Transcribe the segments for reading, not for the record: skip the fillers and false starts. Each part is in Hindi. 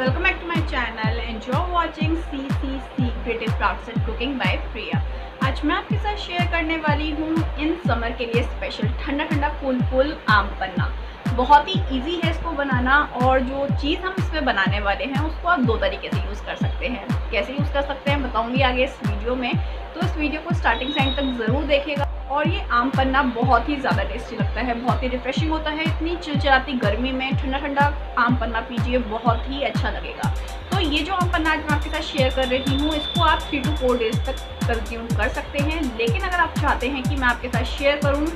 Welcome back to my channel. Enjoy watching CCC creative crafts and cooking by Priya. आज मैं आपके साथ शेयर करने वाली हूँ इन समर के लिए स्पेशल ठंडा ठंडा कूल आम पन्ना। बहुत ही इजी है इसको बनाना, और जो चीज़ हम इसमें बनाने वाले हैं उसको आप दो तरीके से यूज़ कर सकते हैं। कैसे यूज़ कर सकते हैं बताऊँगी आगे इस वीडियो में, तो इस वीडियो को स्टार्टिंग से एंड तक ज़रूर देखिएगा। और ये आम पन्ना बहुत ही ज़्यादा टेस्टी लगता है, बहुत ही रिफ्रेशिंग होता है। इतनी चिलचिलाती गर्मी में ठंडा ठंडा आम पन्ना पीजिए, बहुत ही अच्छा लगेगा। तो ये जो आम पन्ना आज मैं आपके साथ शेयर कर रही हूँ, इसको आप 3 to 4 डेज तक कंज्यूम कर सकते हैं। लेकिन अगर आप चाहते हैं कि मैं आपके साथ शेयर करूँ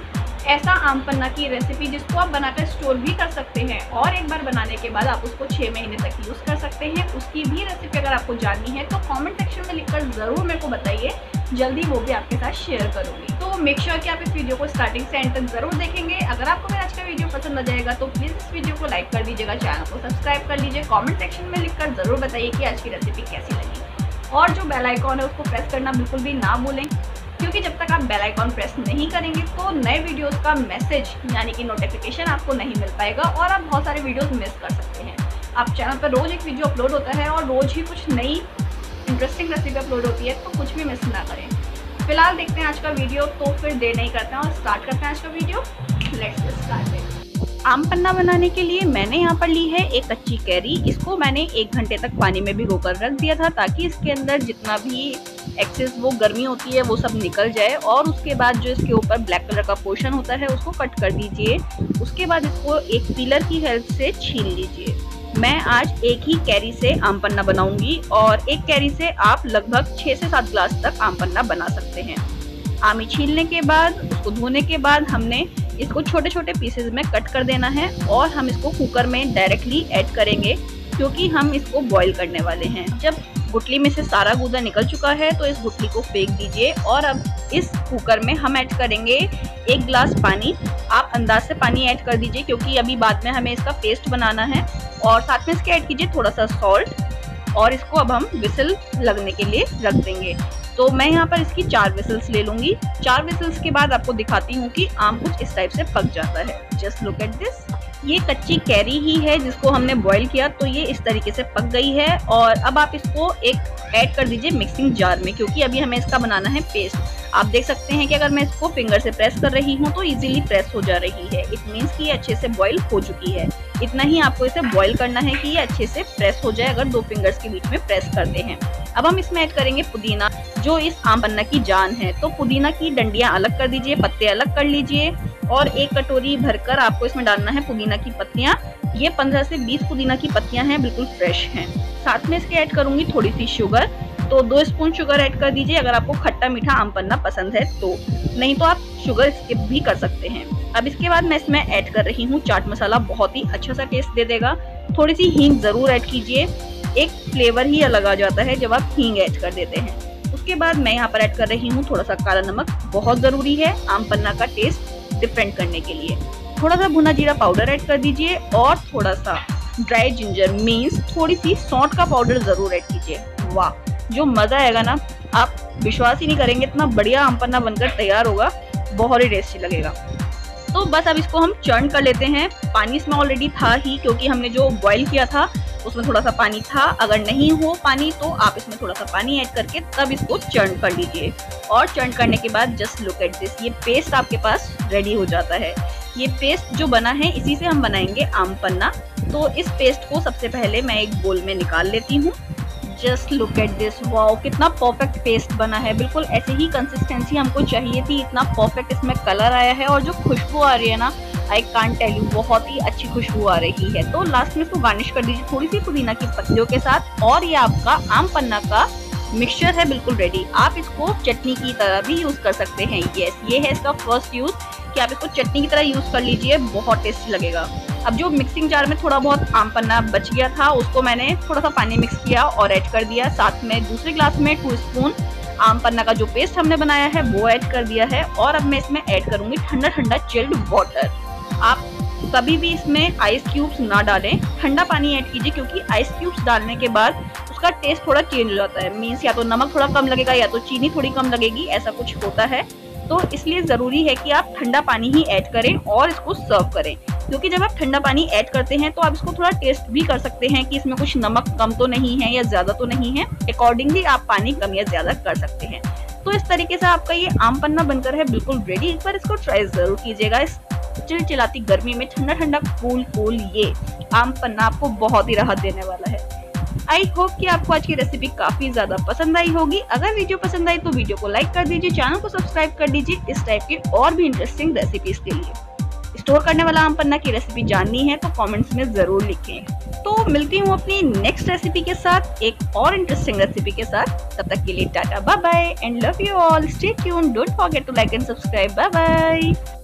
ऐसा आम पन्ना की रेसिपी जिसको आप बनाकर स्टोर भी कर सकते हैं, और एक बार बनाने के बाद आप उसको 6 महीने तक यूज़ कर सकते हैं, उसकी भी रेसिपी अगर आपको जाननी है तो कमेंट सेक्शन में लिखकर ज़रूर मेरे को बताइए, जल्दी वो भी आपके साथ शेयर करूँगी। तो मेक श्योर कि आप इस वीडियो को स्टार्टिंग से एंड तक ज़रूर देखेंगे। अगर आपको मेरा आज का वीडियो पसंद आ जाएगा तो प्लीज़ इस वीडियो को लाइक कर दीजिएगा, चैनल को सब्सक्राइब कर लीजिए, कमेंट सेक्शन में लिखकर ज़रूर बताइए कि आज की रेसिपी कैसी लगी। और जो बेल आइकॉन है उसको प्रेस करना बिल्कुल भी ना भूलें, क्योंकि जब तक आप बेल आइकॉन प्रेस नहीं करेंगे तो नए वीडियोज़ का मैसेज यानी कि नोटिफिकेशन आपको नहीं मिल पाएगा और आप बहुत सारे वीडियोज़ मिस कर सकते हैं। आप चैनल पर रोज़ एक वीडियो अपलोड होता है और रोज़ ही कुछ नई इंटरेस्टिंग रेसिपी अपलोड होती है, तो कुछ भी मिस ना करें। फिलहाल देखते हैं आज का वीडियो, तो फिर देर नहीं करते हैं और स्टार्ट करते हैं आज का वीडियो। Let's get started. आम पन्ना बनाने के लिए मैंने यहाँ पर ली है एक कच्ची कैरी। इसको मैंने 1 घंटे तक पानी में भिगो कर रख दिया था, ताकि इसके अंदर जितना भी एक्सेस वो गर्मी होती है वो सब निकल जाए। और उसके बाद जो इसके ऊपर ब्लैक कलर का पोर्शन होता है उसको कट कर दीजिए। उसके बाद इसको एक पिलर की हेल्प से छील लीजिए। मैं आज एक ही कैरी से आम पन्ना बनाऊंगी, और एक कैरी से आप लगभग 6 से 7 ग्लास तक आम पन्ना बना सकते हैं। आमी छीलने के बाद, उसको धोने के बाद हमने इसको छोटे छोटे पीसेज में कट कर देना है, और हम इसको कुकर में डायरेक्टली ऐड करेंगे क्योंकि हम इसको बॉईल करने वाले हैं। जब गुटली में से सारा गूदा निकल चुका है तो इस गुटली को फेंक दीजिए, और अब इस कुकर में हम ऐड करेंगे 1 ग्लास पानी। आप अंदाज से पानी ऐड कर दीजिए क्योंकि अभी बाद में हमें इसका पेस्ट बनाना है। और साथ में इसके ऐड कीजिए थोड़ा सा सॉल्ट, और इसको अब हम विसल लगने के लिए रख देंगे। तो मैं यहाँ पर इसकी 4 विसल्स ले लूँगी। 4 विसल्स के बाद आपको दिखाती हूँ कि आम कुछ इस टाइप से पक जाता है। Just look at this. ये कच्ची कैरी ही है जिसको हमने बॉईल किया, तो ये इस तरीके से पक गई है। और अब आप इसको एक ऐड कर दीजिए मिक्सिंग जार में, क्योंकि अभी हमें इसका बनाना है पेस्ट। आप देख सकते हैं कि अगर मैं इसको फिंगर से प्रेस कर रही हूँ तो इजीली प्रेस हो जा रही है। इट मीन्स कि ये अच्छे से बॉईल हो चुकी है। इतना ही आपको इसे बॉईल करना है कि ये अच्छे से प्रेस हो जाए, अगर 2 फिंगर्स के बीच में प्रेस करते हैं। अब हम इसमें ऐड करेंगे पुदीना, जो इस आम पन्ना की जान है। तो पुदीना की डंडियाँ अलग कर दीजिए, पत्ते अलग कर लीजिए, और 1 कटोरी भरकर आपको इसमें डालना है पुदीना की पत्तियाँ। ये 15 से 20 पुदीना की पत्तियाँ हैं, बिल्कुल फ्रेश हैं। साथ में इसके ऐड करूँगी थोड़ी सी शुगर, तो 2 स्पून शुगर ऐड कर दीजिए अगर आपको खट्टा मीठा आम पन्ना पसंद है तो, नहीं तो आप शुगर स्किप भी कर सकते हैं। अब इसके बाद मैं इसमें ऐड कर रही हूँ चाट मसाला, बहुत ही अच्छा सा टेस्ट दे देगा। थोड़ी सी हींग ज़रूर ऐड कीजिए, एक फ्लेवर ही अलग आ जाता है जब आप हींग ऐड कर देते हैं। उसके बाद मैं यहाँ पर ऐड कर रही हूँ थोड़ा सा काला नमक, बहुत ज़रूरी है आम पन्ना का टेस्ट डिफरेंट करने के लिए। थोड़ा सा भुना जीरा पाउडर ऐड कर दीजिए, और थोड़ा सा ड्राई जिंजर मीन्स थोड़ी सी सौंठ का पाउडर ज़रूर ऐड कीजिए। वाह, जो मज़ा आएगा ना, आप विश्वास ही नहीं करेंगे, इतना बढ़िया आम पन्ना बनकर तैयार होगा, बहुत ही टेस्टी लगेगा। तो बस अब इसको हम चर्न कर लेते हैं। पानी इसमें ऑलरेडी था ही, क्योंकि हमने जो बॉईल किया था उसमें थोड़ा सा पानी था। अगर नहीं हो पानी तो आप इसमें थोड़ा सा पानी ऐड करके तब इसको चर्न कर लीजिए। और चर्न करने के बाद जस्ट लुक एट दिस, ये पेस्ट आपके पास रेडी हो जाता है। ये पेस्ट जो बना है इसी से हम बनाएंगे आम पन्ना। तो इस पेस्ट को सबसे पहले मैं एक बोल में निकाल लेती हूँ। Just look at this. Wow, कितना परफेक्ट पेस्ट बना है। बिल्कुल ऐसे ही कंसिस्टेंसी हमको चाहिए थी, इतना परफेक्ट इसमें कलर आया है, और जो खुशबू आ रही है ना, आई कांट टेल यू, बहुत ही अच्छी खुशबू आ रही है। तो लास्ट में इसको गार्निश कर दीजिए थोड़ी सी पुदीना की पत्तियों के साथ, और ये आपका आम पन्ना का मिक्सचर है बिल्कुल रेडी। आप इसको चटनी की तरह भी यूज़ कर सकते हैं। येस, ये है इसका फर्स्ट यूज़ कि आप इसको चटनी की तरह यूज़ कर लीजिए, बहुत टेस्टी लगेगा। अब जो मिक्सिंग जार में थोड़ा बहुत आम पन्ना बच गया था उसको मैंने थोड़ा सा पानी मिक्स किया और ऐड कर दिया। साथ में दूसरे ग्लास में 2 स्पून आम पन्ना का जो पेस्ट हमने बनाया है वो ऐड कर दिया है। और अब मैं इसमें ऐड करूँगी ठंडा ठंडा चिल्ड वाटर। आप कभी भी इसमें आइस क्यूब्स ना डालें, ठंडा पानी ऐड कीजिए, क्योंकि आइस क्यूब्स डालने के बाद उसका टेस्ट थोड़ा चेंज हो जाता है। मीन्स या तो नमक थोड़ा कम लगेगा या तो चीनी थोड़ी कम लगेगी, ऐसा कुछ होता है। तो इसलिए ज़रूरी है कि आप ठंडा पानी ही ऐड करें और इसको सर्व करें। क्योंकि जब आप ठंडा पानी ऐड करते हैं तो आप इसको थोड़ा टेस्ट भी कर सकते हैं कि इसमें कुछ नमक कम तो नहीं है या ज़्यादा तो नहीं है। अकॉर्डिंगली आप पानी कम या ज़्यादा कर सकते हैं। तो इस तरीके से आपका ये आम पन्ना बनकर है बिल्कुल रेडी। एक बार इसको ट्राई ज़रूर कीजिएगा। इस चिलचिलाती गर्मी में ठंडा ठंडा कूल ये आम पन्ना आपको बहुत ही राहत देने वाला है। आई होप कि आपको आज की रेसिपी काफी ज्यादा पसंद आई होगी। अगर वीडियो पसंद आई तो वीडियो को लाइक कर दीजिए, चैनल को सब्सक्राइब कर दीजिए इस टाइप की और भी इंटरेस्टिंग रेसिपीज के लिए। स्टोर करने वाला आम पन्ना की रेसिपी जाननी है तो कमेंट्स में जरूर लिखें। तो मिलती हूँ अपनी नेक्स्ट रेसिपी के साथ, एक और इंटरेस्टिंग रेसिपी के साथ। तब तक के लिए Tata, bye bye and love you all. Stay tuned, don't forget to like and subscribe. Bye bye.